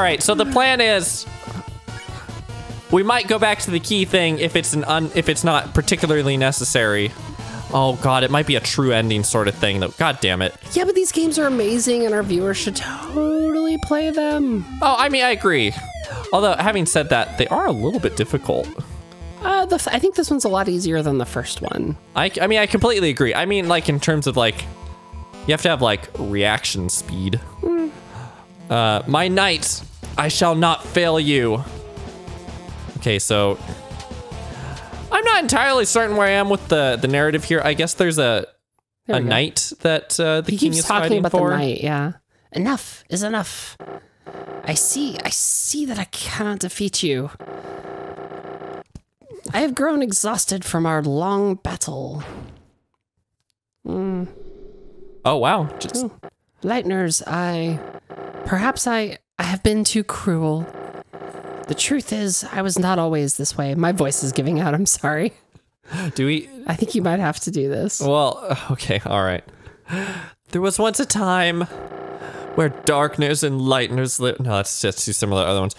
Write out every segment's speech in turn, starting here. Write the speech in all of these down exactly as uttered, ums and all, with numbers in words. Alright, so the plan is we might go back to the key thing if it's an un if it's not particularly necessary. Oh god, it might be a true ending sort of thing though. God damn it. Yeah, but these games are amazing and our viewers should totally play them. Oh, I mean, I agree. Although, having said that, they are a little bit difficult. Uh, the f I think this one's a lot easier than the first one. I, I mean, I completely agree. I mean, like, in terms of, like, you have to have, like, reaction speed. Mm. Uh, my knight, I shall not fail you. Okay, so I'm not entirely certain where I am with the, the narrative here. I guess there's a there a knight that uh, the he king keeps is talking fighting about for. The knight, yeah. Enough is enough. I see, I see that I cannot defeat you. I have grown exhausted from our long battle. Mm. Oh, wow. Just... Oh. Lightner's eye. Perhaps I, I have been too cruel. The truth is, I was not always this way. My voice is giving out. I'm sorry. Do we? I think you might have to do this. Well, okay. All right. There was once a time where darkness and lightners lit. No, that's just too similar to other ones.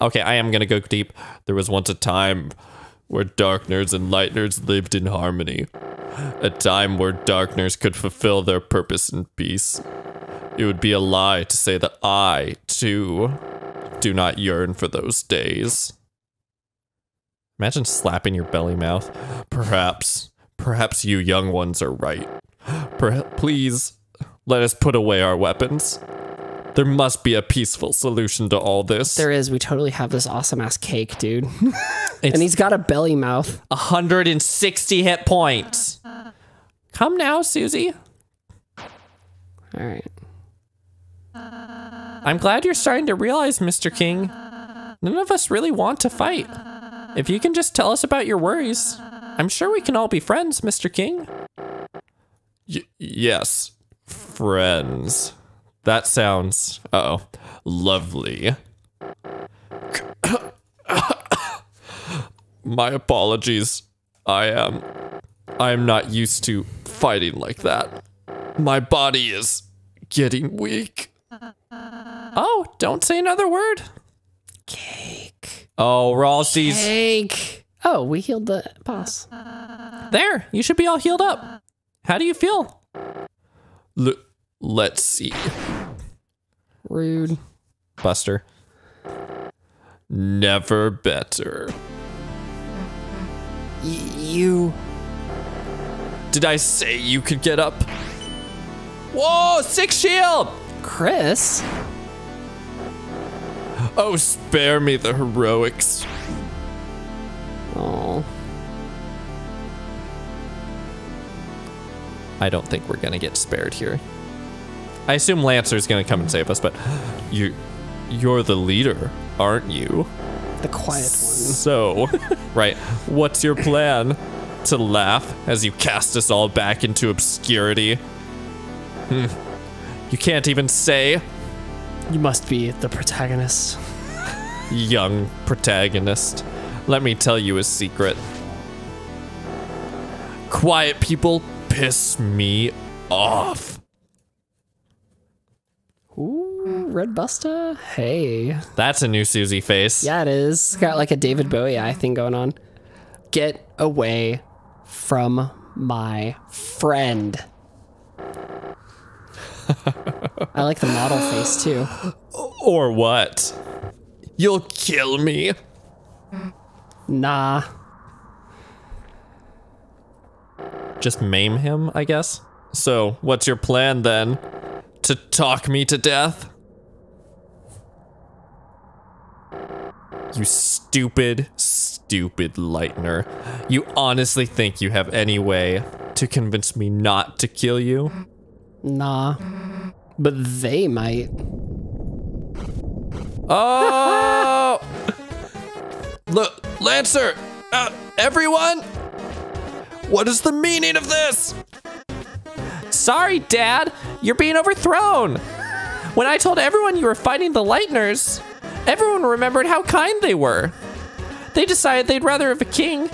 Okay, I am going to go deep. There was once a time where darkners and lightners lived in harmony. A time where darkners could fulfill their purpose in peace. It would be a lie to say that I, too, do not yearn for those days. Imagine slapping your belly mouth. Perhaps, perhaps you young ones are right. Per- please, let us put away our weapons. There must be a peaceful solution to all this. There is. We totally have this awesome ass cake, dude. And he's got a belly mouth. one hundred sixty hit points. Come now, Susie. All right. I'm glad you're starting to realize, Mister King, none of us really want to fight. If you can just tell us about your worries, I'm sure we can all be friends, Mister King. Y- yes. Friends. That sounds, uh-oh, lovely. My apologies. I am, I am not used to fighting like that. My body is getting weak. Oh, don't say another word. Cake. Oh, Rouxls. Cake. Oh, we healed the boss. There, you should be all healed up. How do you feel? L let's see. Rude. Buster. Never better. Y you. Did I say you could get up? Whoa, six shield! Kris? Oh, spare me the heroics. Oh. I don't think we're gonna get spared here. I assume Lancer's gonna come and save us, but you, you're the leader, aren't you? The quiet one. So, right, what's your plan? To laugh as you cast us all back into obscurity? Hmm. You can't even say. You must be the protagonist. Young protagonist. Let me tell you a secret. Quiet people piss me off. Ooh, Red Buster. Hey. That's a new Susie face. Yeah, it is. It's got like a David Bowie eye thing going on. Get away from my friend. I like the model face too. Or what? You'll kill me. Nah. Just maim him, I guess. So, what's your plan then? To talk me to death? You stupid, stupid Lightner. You honestly think you have any way to convince me not to kill you? Nah, but they might. Oh! Look, Lancer, uh, everyone, what is the meaning of this? Sorry, Dad, you're being overthrown. When I told everyone you were fighting the Lightners, everyone remembered how kind they were. They decided they'd rather have a king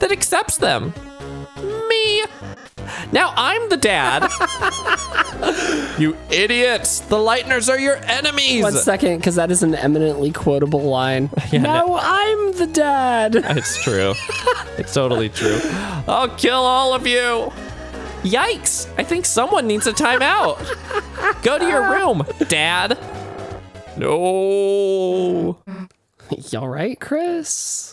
that accepts them. Me. Now I'm the dad. You idiots. The Lightners are your enemies. One second, because that is an eminently quotable line. Yeah, now no. I'm the dad. It's true. It's totally true. I'll kill all of you. Yikes. I think someone needs a timeout. Go to your room, dad. No. You all right, Kris?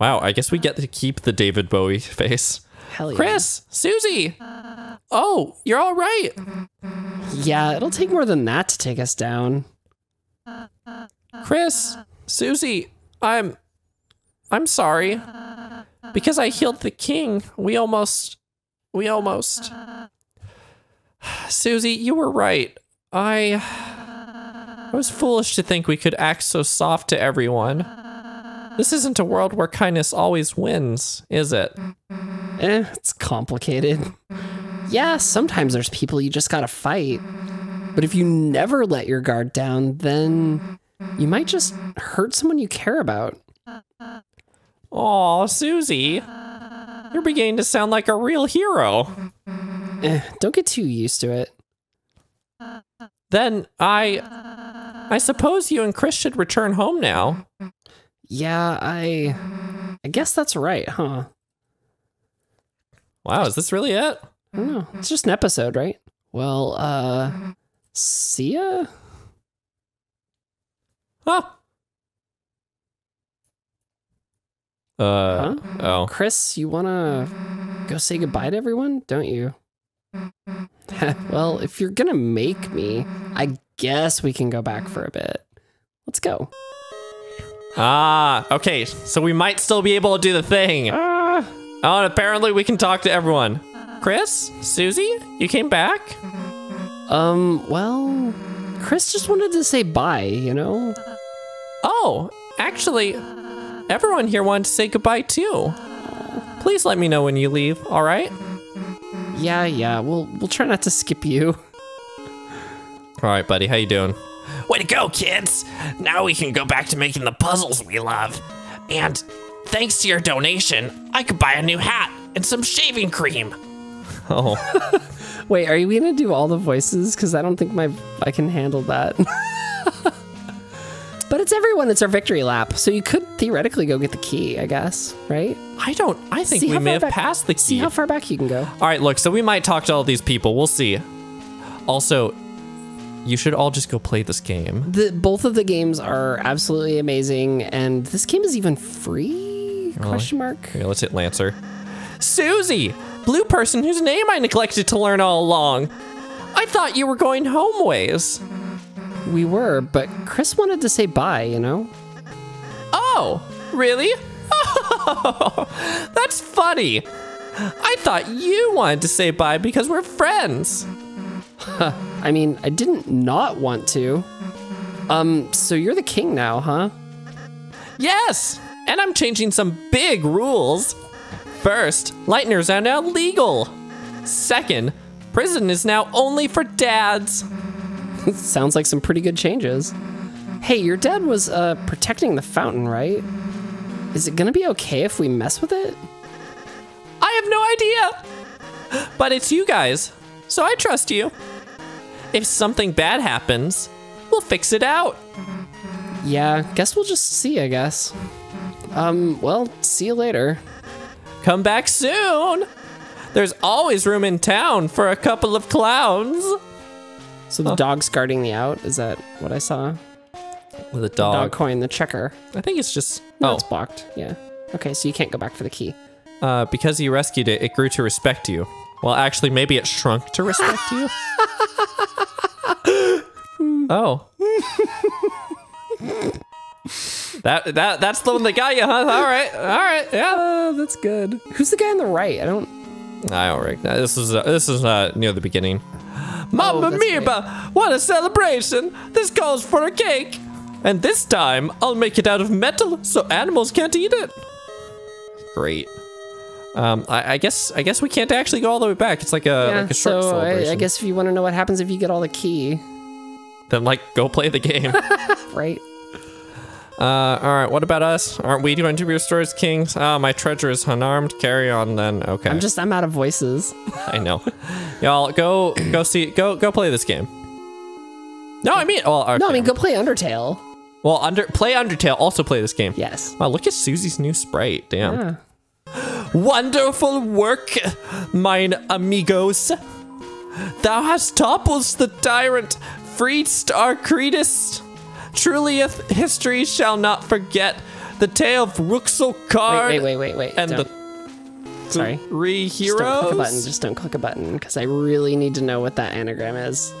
Wow, I guess we get to keep the David Bowie face. Hell yeah. Kris, Susie. Oh, you're all right. Yeah, it'll take more than that to take us down. Kris, Susie, I'm... I'm sorry. Because I healed the king, we almost... We almost... Susie, you were right. I... I was foolish to think we could act so soft to everyone. This isn't a world where kindness always wins, is it? Eh, it's complicated. Yeah, sometimes there's people you just gotta fight. But if you never let your guard down, then you might just hurt someone you care about. Aw, Susie. You're beginning to sound like a real hero. Eh, don't get too used to it. Then I... I suppose you and Kris should return home now. Yeah, I... I guess that's right, huh? Wow, is this really it? I don't know. It's just an episode, right? Well, uh... see ya? Huh? Uh, huh? Oh. Kris, you wanna go say goodbye to everyone, don't you? Well, if you're gonna make me, I guess we can go back for a bit. Let's go. Ah, okay, so we might still be able to do the thing. Ah. Oh, and apparently we can talk to everyone. Kris? Susie? You came back? Um, well, Kris just wanted to say bye, you know? Oh, actually, everyone here wanted to say goodbye too. Please let me know when you leave, all right? Yeah, yeah, we'll, we'll try not to skip you. All right, buddy, how you doing? Way to go, kids! Now we can go back to making the puzzles we love. And thanks to your donation, I could buy a new hat and some shaving cream. Oh. Wait, are you gonna do all the voices? Because I don't think my I can handle that. But it's everyone. It's our victory lap. So you could theoretically go get the key, I guess, right? I don't. I think we may have passed the key. See how far back you can go. All right, look. So we might talk to all these people. We'll see. Also. You should all just go play this game. The, both of the games are absolutely amazing, and this game is even free? Really? Question mark. Okay, let's hit Lancer. Susie! Blue person whose name I neglected to learn all along. I thought you were going home ways. We were, but Kris wanted to say bye, you know? Oh, really? Oh, that's funny. I thought you wanted to say bye because we're friends. Huh. I mean, I didn't not want to. Um, so you're the king now, huh? Yes! And I'm changing some big rules. First, Lightners are now legal. Second, prison is now only for dads. Sounds like some pretty good changes. Hey, your dad was, uh, protecting the fountain, right? Is it gonna be okay if we mess with it? I have no idea! But it's you guys, so I trust you. If something bad happens, we'll fix it out. Yeah, guess we'll just see, I guess. Um, well, see you later. Come back soon. There's always room in town for a couple of clowns. So the oh. dog's guarding the out? Is that what I saw? With a dog. The dog coin, the checker. I think it's just... No, oh. It's blocked, yeah. Okay, so you can't go back for the key. Uh, because you rescued it, it grew to respect you. Well, actually, maybe it shrunk to respect you. Oh. that that that's the one that got you, huh? All right, all right, yeah. Oh, that's good. Who's the guy on the right? I don't. I don't recognize. This is uh, this is uh, near the beginning. Mamma oh, mia! Right. What a celebration! This calls for a cake, and this time I'll make it out of metal so animals can't eat it. Great. Um, I, I guess I guess we can't actually go all the way back. It's like a yeah, like a short so celebration. I, I guess if you want to know what happens if you get all the key, then like go play the game, right? Uh, alright, what about us? Aren't we going to be restored as kings? Ah, oh, my treasure is unarmed. Carry on then. Okay. I'm just, I'm out of voices. I know. Y'all, go, go see, go, go play this game. No, I mean, well, okay. No, I mean, go play Undertale. Well, under, play Undertale, also play this game. Yes. Wow, look at Susie's new sprite. Damn. Yeah. Wonderful work, mine amigos. Thou hast toppled the tyrant, freest our Credus. Truly, history shall not forget the tale of Rouxls Kaard. Wait, wait, wait, wait, wait. And don't. the Sorry. three heroes. Just don't click a button. Just don't click a button, because I really need to know what that anagram is.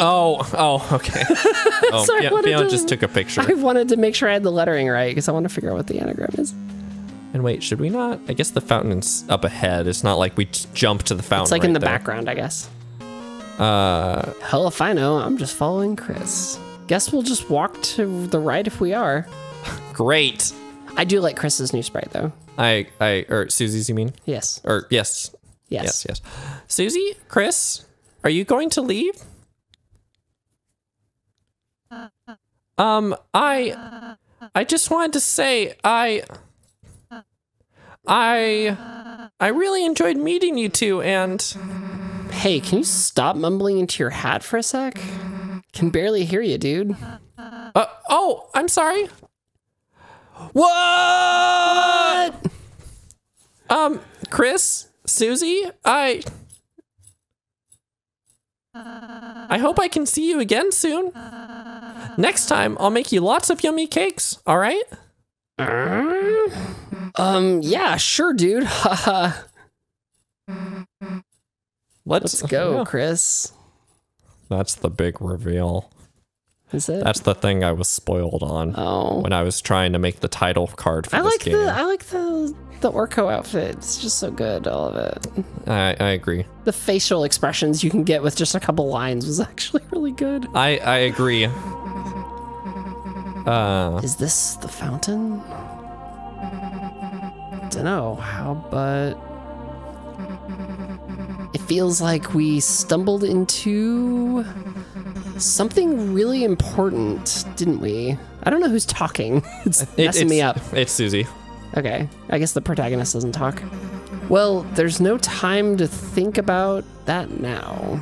Oh, oh, okay. Oh, so yeah, Fiona just took a picture. I wanted to make sure I had the lettering right, because I want to figure out what the anagram is. And wait, should we not? I guess the fountain's up ahead. It's not like we jump to the fountain. It's like right in the there. background, I guess. Uh, Hell if I know. I'm just following Kris. Guess we'll just walk to the right if we are. Great. I do like Kris's new sprite though. I, I, or Susie's you mean? Yes. Or yes. Yes. Yes, yes. Susie, Kris, are you going to leave? Um, I, I just wanted to say, I, I, I really enjoyed meeting you two and... Hey, can you stop mumbling into your hat for a sec? Can barely hear you, dude. Uh, oh, I'm sorry. What? what? Um, Kris, Susie, I... I hope I can see you again soon. Next time, I'll make you lots of yummy cakes, all right? Um, yeah, sure, dude. Haha. Let's, Let's go, yeah. Kris. That's the big reveal. Is it? That's the thing I was spoiled on oh. when I was trying to make the title card for I this like game. The, I like the the Orko outfit. It's just so good, all of it. I, I agree. The facial expressions you can get with just a couple lines was actually really good. I, I agree. Uh, Is this the fountain? Dunno, how about... It feels like we stumbled into something really important, didn't we? I don't know who's talking. It's it, messing it's, me up. It's Susie. Okay. I guess the protagonist doesn't talk. Well, there's no time to think about that now.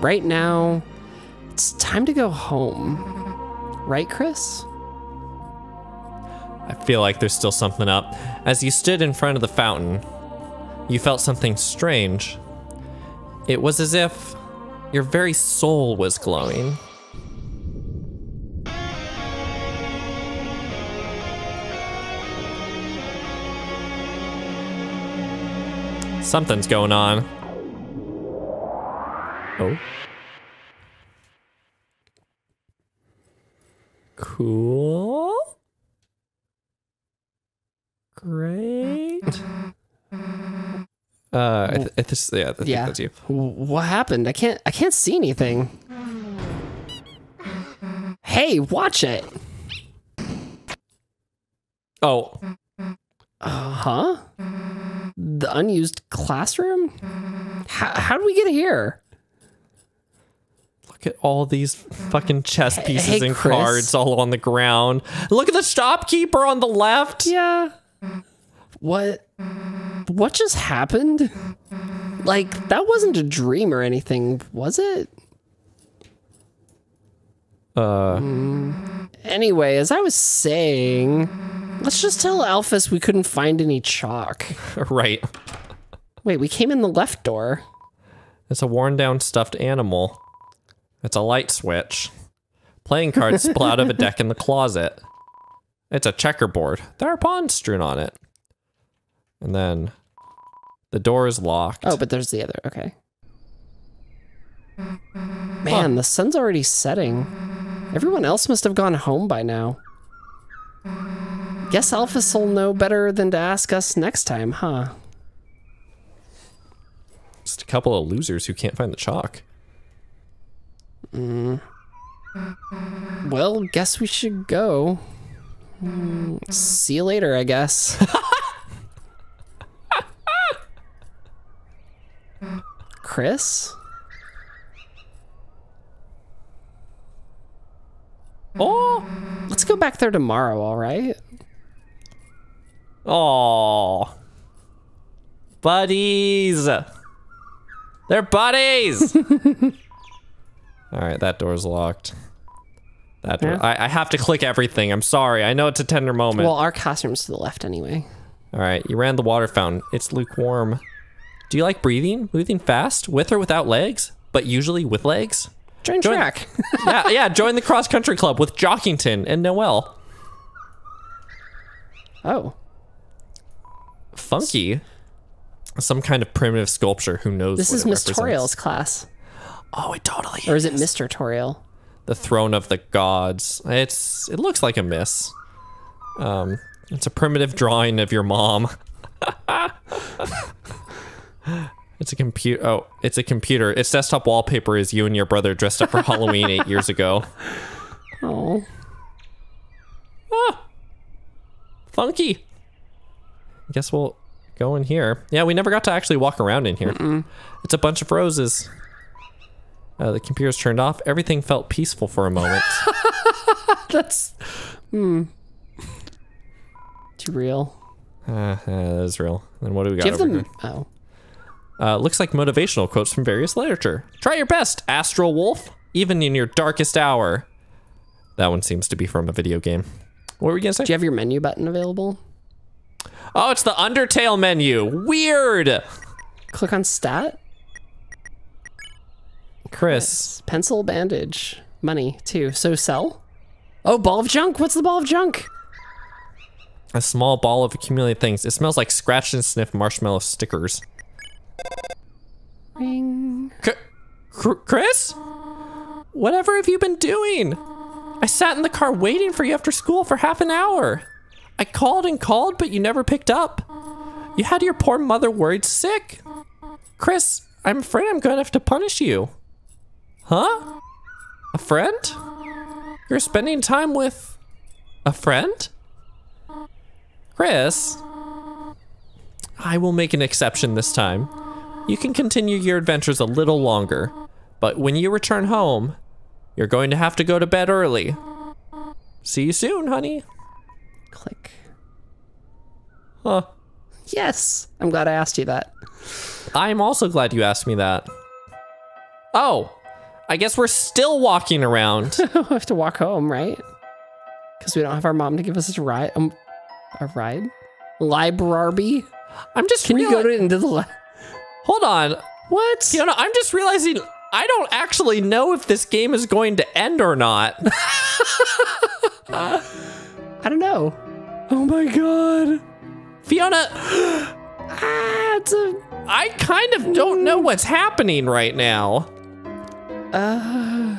Right now, it's time to go home. Right, Kris? I feel like there's still something up. As you stood in front of the fountain, you felt something strange. It was as if your very soul was glowing. Something's going on. Oh. Cool. Great. Uh, I th I th yeah, I think yeah. that's you. What happened? I can't, I can't see anything. Hey, watch it. Oh. Uh-huh. The unused classroom? How, how did we get here? Look at all these fucking chess pieces hey, hey, and Kris. cards all on the ground. Look at the shopkeeper on the left. Yeah. What? What just happened? Like, that wasn't a dream or anything, was it? Uh. Mm. Anyway, as I was saying, let's just tell Alphys we couldn't find any chalk. Right. Wait, we came in the left door. It's a worn-down stuffed animal. It's a light switch. Playing cards spill out of a deck in the closet. It's a checkerboard. There are pawns strewn on it. And then the door is locked. Oh, but there's the other. Okay. Man, huh. The sun's already setting. Everyone else must have gone home by now. Guess Alphys will know better than to ask us next time, huh? Just a couple of losers who can't find the chalk. Mm. Well, guess we should go. Mm, see you later, I guess. Kris? Oh! Let's go back there tomorrow, all right? Oh, buddies. They're buddies. All right, that door's locked. That door. Yeah. I, I have to click everything. I'm sorry. I know it's a tender moment. Well, our classroom's to the left anyway. All right, you ran the water fountain. It's lukewarm. Do you like breathing? Breathing fast? With or without legs? But usually with legs? Join, join track. yeah, yeah, join the cross-country club with Jockington and Noelle. Oh. Funky. Some kind of primitive sculpture, who knows. This is Miss Toriel's class. Oh, it totally is. Or is it Mister Toriel? The throne of the gods. It's it looks like a miss. Um it's a primitive drawing of your mom. It's a computer. Oh, it's a computer. Its desktop wallpaper is you and your brother dressed up for Halloween eight years ago. Oh. Ah. Funky. I guess we'll go in here. Yeah, we never got to actually walk around in here. Mm-mm. It's a bunch of roses. Uh, the computer's turned off. Everything felt peaceful for a moment. That's... Hmm. Too real. Uh, yeah, that is real. Then what do we got? Give over them... Here? Oh. Uh, looks like motivational quotes from various literature. Try your best, Astral Wolf, even in your darkest hour. That one seems to be from a video game. What were we gonna say? Do you have your menu button available? Oh, it's the Undertale menu. Weird. Click on stat. Kris. Yes. Pencil, bandage, money too. So sell. Oh, ball of junk. What's the ball of junk? A small ball of accumulated things. It smells like scratched and sniffed marshmallow stickers. Ring. K Kris? Whatever have you been doing? I sat in the car waiting for you after school for half an hour. I called and called, but you never picked up. You had your poor mother worried sick. Kris, I'm afraid I'm gonna have to punish you. Huh? A friend? You're spending time with a friend? Kris? I will make an exception this time. You can continue your adventures a little longer, but when you return home, you're going to have to go to bed early. See you soon, honey. Click. Huh. Yes, I'm glad I asked you that. I'm also glad you asked me that. Oh, I guess we're still walking around. We have to walk home, right? Because we don't have our mom to give us a ride. Um, a ride? Library? I'm just Can you go to, into the li- Hold on. What? You know, I'm just realizing I don't actually know if this game is going to end or not. uh, I don't know. Oh my god. Fiona. ah, it's a... I kind of don't know what's happening right now. Uh.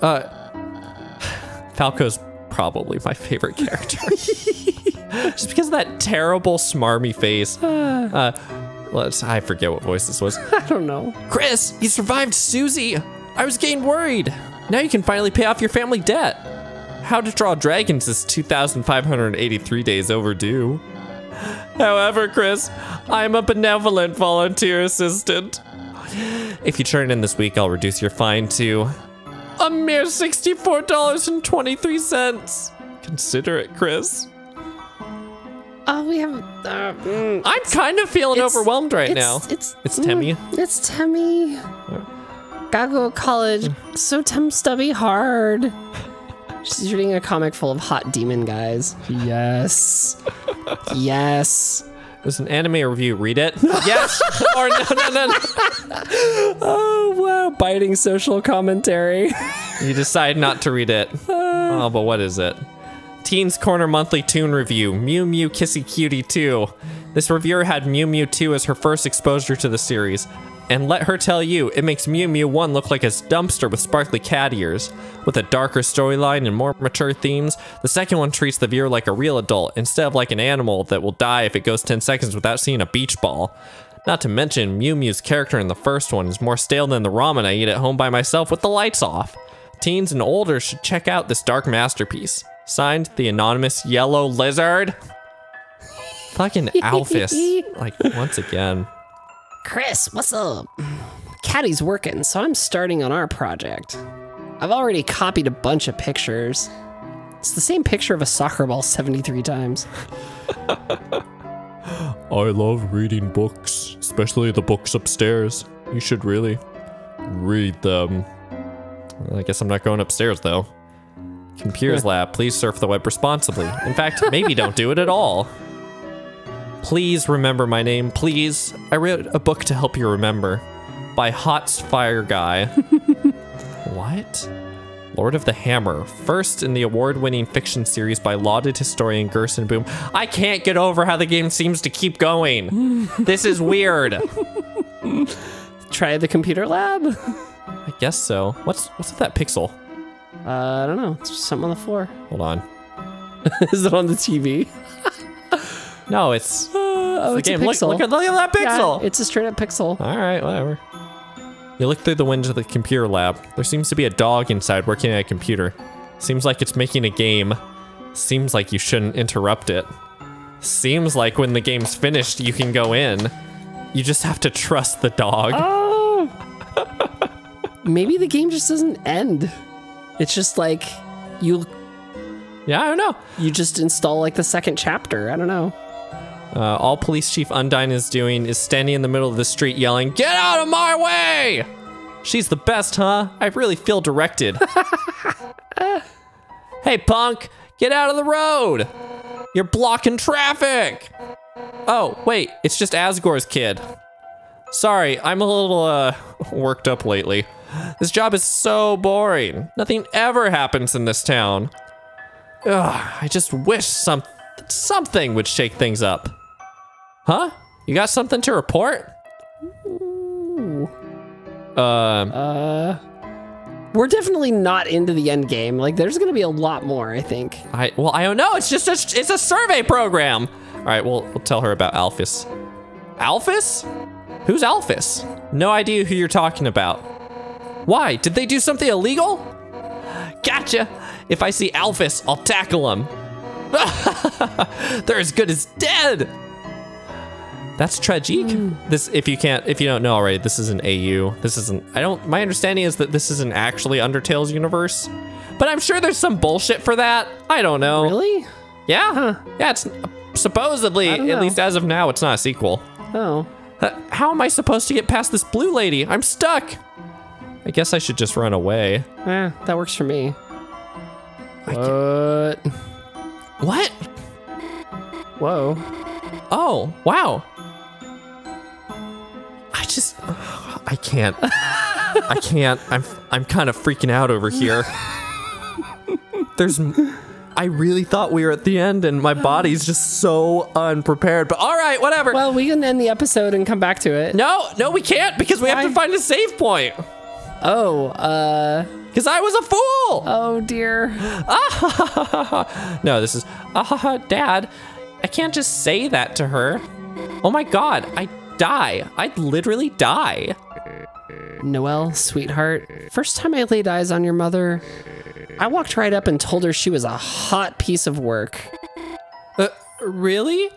Uh. uh Falco's probably my favorite character. Just because of that terrible smarmy face. Uh. Let's, I forget what voice this was. I don't know. Kris, you survived Susie. I was getting worried. Now you can finally pay off your family debt. How to Draw Dragons is two thousand five hundred eighty-three days overdue. However, Kris, I'm a benevolent volunteer assistant. If you turn in this week, I'll reduce your fine to a mere sixty-four dollars and twenty-three cents. Consider it, Kris. Oh, uh, we have. Uh, mm, I'm kind of feeling overwhelmed right it's, now. It's it's Temmie. Mm, it's Temmie. Yeah. Gotta go to college. So Tem stubby hard. She's reading a comic full of hot demon guys. Yes. Yes. There's an anime review. Read it. Yes. Or no, no, no, no. Oh wow! Biting social commentary. You decide not to read it. Uh, oh, but what is it? Teens Corner Monthly Toon Review, Mew Mew Kissy Cutie two. This reviewer had Mew Mew two as her first exposure to the series. And let her tell you, it makes Mew Mew one look like a dumpster with sparkly cat ears. With a darker storyline and more mature themes, the second one treats the viewer like a real adult, instead of like an animal that will die if it goes ten seconds without seeing a beach ball. Not to mention, Mew Mew's character in the first one is more stale than the ramen I eat at home by myself with the lights off. Teens and older should check out this dark masterpiece. Signed, the anonymous yellow lizard. Fucking Alphys, like once again. Kris, what's up? Caddy's working, so I'm starting on our project. I've already copied a bunch of pictures. It's the same picture of a soccer ball seventy-three times. I love reading books, especially the books upstairs. You should really read them. I guess I'm not going upstairs, though. Computers lab, please surf the web responsibly. In fact, maybe don't do it at all. Please remember my name, please. I read a book to help you remember. By Hot's Fire Guy. What? Lord of the Hammer, first in the award-winning fiction series by lauded historian Gerson Boom. I can't get over how the game seems to keep going. This is weird. Try the computer lab? I guess so. What's what's with that pixel? Uh, I don't know. It's something on the floor. Hold on. Is it on the T V? No, it's, uh, oh, it's, it's a pixel. Look, look, look at that pixel. Yeah, it's a straight up pixel. All right, whatever. You look through the window of the computer lab. There seems to be a dog inside working at a computer. Seems like it's making a game. Seems like you shouldn't interrupt it. Seems like when the game's finished, you can go in. You just have to trust the dog. Oh. Maybe the game just doesn't end. It's just like you... Yeah, I don't know. You just install like the second chapter. I don't know. Uh, all Police Chief Undyne is doing is standing in the middle of the street yelling, "Get out of my way!" She's the best, huh? I really feel directed. Hey, punk, get out of the road! You're blocking traffic! Oh, wait, it's just Asgore's kid. Sorry, I'm a little uh, worked up lately. This job is so boring. Nothing ever happens in this town. Ugh, I just wish some something would shake things up. Huh? You got something to report? Ooh. Uh, uh, we're definitely not into the end game. Like, there's gonna be a lot more, I think. I well, I don't know. It's just a, it's a survey program. All right, we'll we'll tell her about Alphys. Alphys? Who's Alphys? No idea who you're talking about. Why? Did they do something illegal? Gotcha. If I see Alphys, I'll tackle him. They're as good as dead. That's tragic. Mm. This, if you can't, if you don't know already, this is an A U. This isn't. I don't. My understanding is that this isn't actually Undertale's universe, but I'm sure there's some bullshit for that. I don't know. Really? Yeah. Huh. Yeah. It's supposedly, at least as of now, it's not a sequel. Oh. Uh, how am I supposed to get past this blue lady? I'm stuck. I guess I should just run away. Eh, that works for me. What? What? Whoa. Oh, wow. I just, I can't. I can't. I'm I'm kind of freaking out over here. There's, I really thought we were at the end and my body's just so unprepared, but all right, whatever. Well, we can end the episode and come back to it. No, no, we can't because we Why? have to find a save point. Oh, uh... because I was a fool! Oh, dear. Ah, no, this is... Ah, Dad, I can't just say that to her. Oh, my God, I'd die. I'd literally die. Noelle, sweetheart, first time I laid eyes on your mother, I walked right up and told her she was a hot piece of work. Uh, really?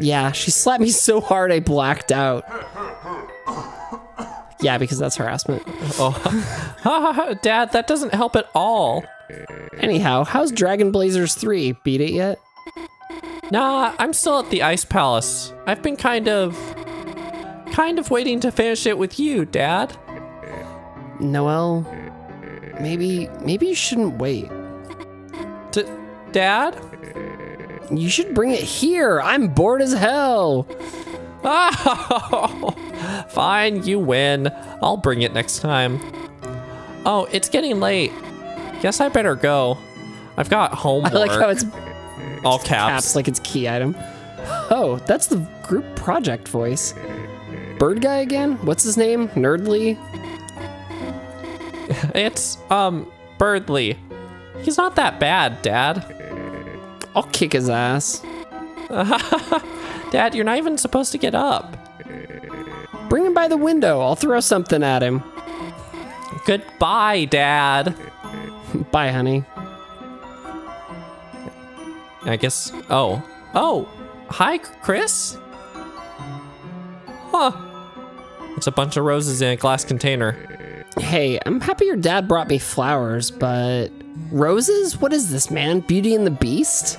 Yeah, she slapped me so hard I blacked out. Yeah, because that's harassment. Oh, Dad, that doesn't help at all. Anyhow, how's Dragon Blazers three? Beat it yet? Nah, I'm still at the Ice Palace. I've been kind of... kind of waiting to finish it with you, Dad. Noelle, maybe... maybe you shouldn't wait. D- Dad? You should bring it here. I'm bored as hell. Oh, fine, you win. I'll bring it next time. Oh, it's getting late. Guess I better go. I've got homework. I like how it's all caps. caps like it's key item. Oh, that's the group project voice. Bird guy again? What's his name? Nerdly? It's, um, Birdly. He's not that bad, Dad. I'll kick his ass. Dad, you're not even supposed to get up. Bring him by the window. I'll throw something at him. Goodbye, Dad. Bye, honey. I guess... Oh. Oh! Hi, Kris? Huh. It's a bunch of roses in a glass container. Hey, I'm happy your dad brought me flowers, but... Roses? What is this, man? Beauty and the Beast?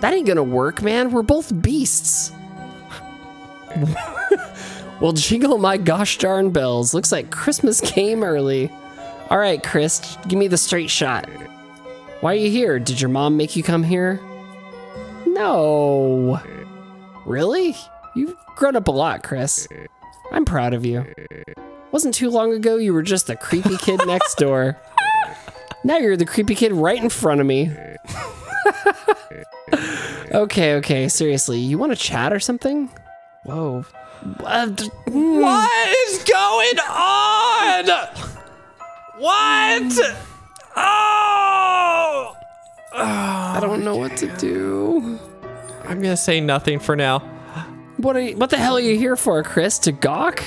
That ain't gonna work, man. We're both beasts. Well, jingle my gosh darn bells. Looks like Christmas came early. All right, Kris, give me the straight shot. Why are you here? Did your mom make you come here? No. Really? You've grown up a lot, Kris. I'm proud of you. Wasn't too long ago you were just the creepy kid next door. Now you're the creepy kid right in front of me. Okay, okay, seriously, you want to chat or something? Whoa. Uh, mm. What is going on? What? Oh! oh I don't know damn. what to do. I'm gonna say nothing for now. What are you, what the hell are you here for, Kris? To gawk?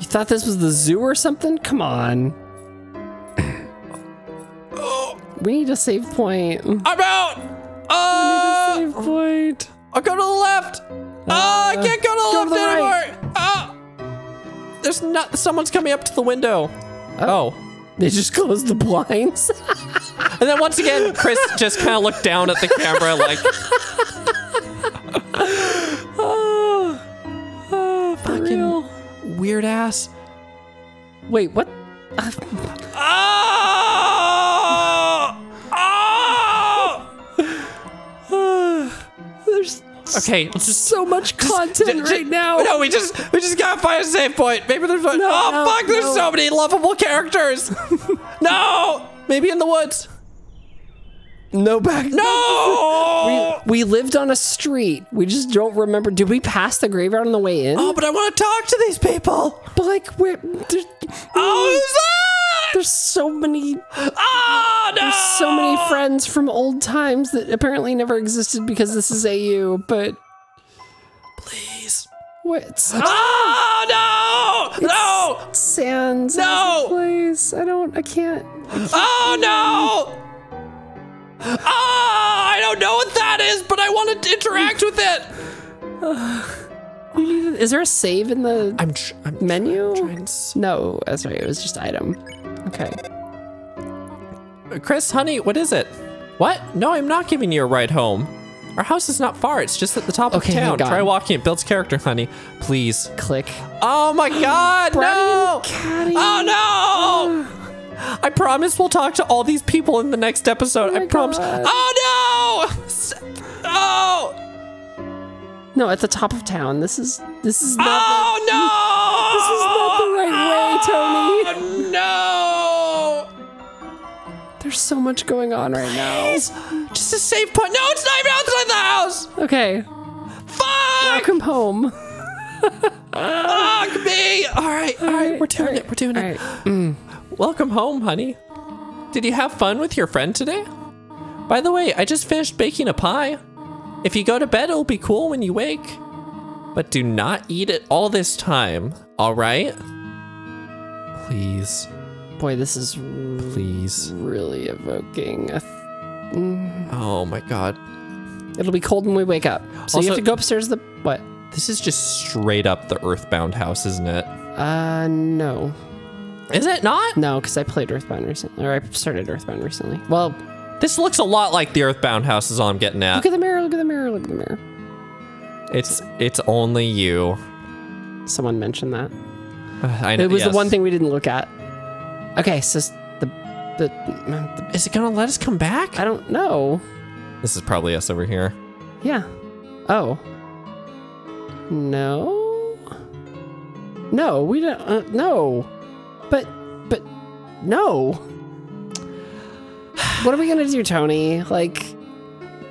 You thought this was the zoo or something? Come on. We need a save point. I'm out! Uh, we need a save point. I'll go to the left! Uh, uh, I can't go to the go left to the anymore! Right. Uh, there's not- someone's coming up to the window. Oh. oh. They just closed the blinds. And then once again, Kris just kind of looked down at the camera like... oh, oh, fucking real. Weird ass. Wait, what? Oh! Oh! There's okay, just so much content just, right now. No, we just we just gotta find a save point. Maybe there's one. No, oh no, fuck! There's no. so many lovable characters. No, maybe in the woods. No back. No. we, we lived on a street. We just don't remember. Did we pass the graveyard on the way in? Oh, but I want to talk to these people. But like, we're. There's, oh, who's that? There's so many oh, no! There's so many friends from old times that apparently never existed because this is A U, but please. What? Oh, oh no! No! Sans no! Please. I don't I can't. I can't oh no! Ah, oh, I don't know what that is, but I want to interact with it. Uh. We need a, is there a save in the I'm tr I'm menu? Tr I'm no, that's right. It was just item. Okay. Kris, honey, what is it? What? No, I'm not giving you a ride home. Our house is not far. It's just at the top okay, of town. Try walking. It builds character, honey. Please. Click. Oh my God! No! Oh no! I promise we'll talk to all these people in the next episode. Oh I promise. God. Oh no! Oh! No, at the top of town. This is this is not. Oh the, no! This is not the right way, Tony. Oh no! There's so much going on right Please. now. Just a safe point. No, it's not even outside the house. Okay. Fuck! Welcome home. Fuck me! All right, all, all right, right, we're doing right, it. We're doing it. Right. Mm. Welcome home, honey. Did you have fun with your friend today? By the way, I just finished baking a pie. If you go to bed, it'll be cool when you wake. But do not eat it all this time, all right? Please. Boy, this is Please. really evoking. A mm. Oh my God. It'll be cold when we wake up. So also, you have to go upstairs the, what? This is just straight up the Earthbound house, isn't it? Uh, no. Is it not? No, because I played Earthbound recently, or I started Earthbound recently. Well. This looks a lot like the Earthbound house is all I'm getting at. Look at the mirror, look at the mirror, look at the mirror. It's it's only you. Someone mentioned that. Uh, I know, it was yes. the one thing we didn't look at. Okay, so the, the, the... Is it gonna let us come back? I don't know. This is probably us over here. Yeah. Oh. No? No, we don't... Uh, no. But... But... No. What are we gonna do, Tony? Like,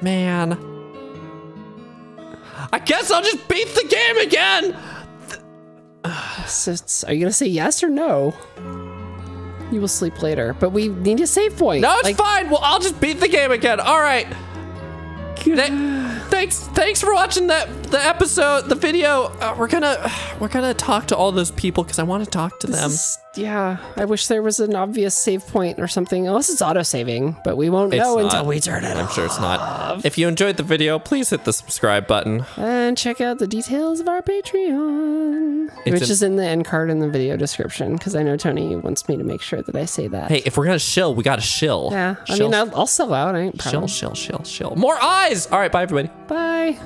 man. I guess I'll just beat the game again! So, are you gonna say yes or no? You will sleep later, but we need a save point. No, it's like, fine! Well, I'll just beat the game again, all right. Th thanks, thanks for watching that the episode, the video, uh, we're gonna, we're gonna talk to all those people because I want to talk to this them. Is, yeah, I wish there was an obvious save point or something, unless it's auto-saving, but we won't it's know not. until we turn it I'm off. sure it's not. If you enjoyed the video, please hit the subscribe button. And check out the details of our Patreon, it's which is in the end card in the video description, because I know Tony wants me to make sure that I say that. Hey, if we're gonna shill, we gotta shill. Yeah, shill. I mean, I'll, I'll sell out, I ain't proud. Shill, shill, shill, shill. More eyes! All right, bye, everybody. Bye.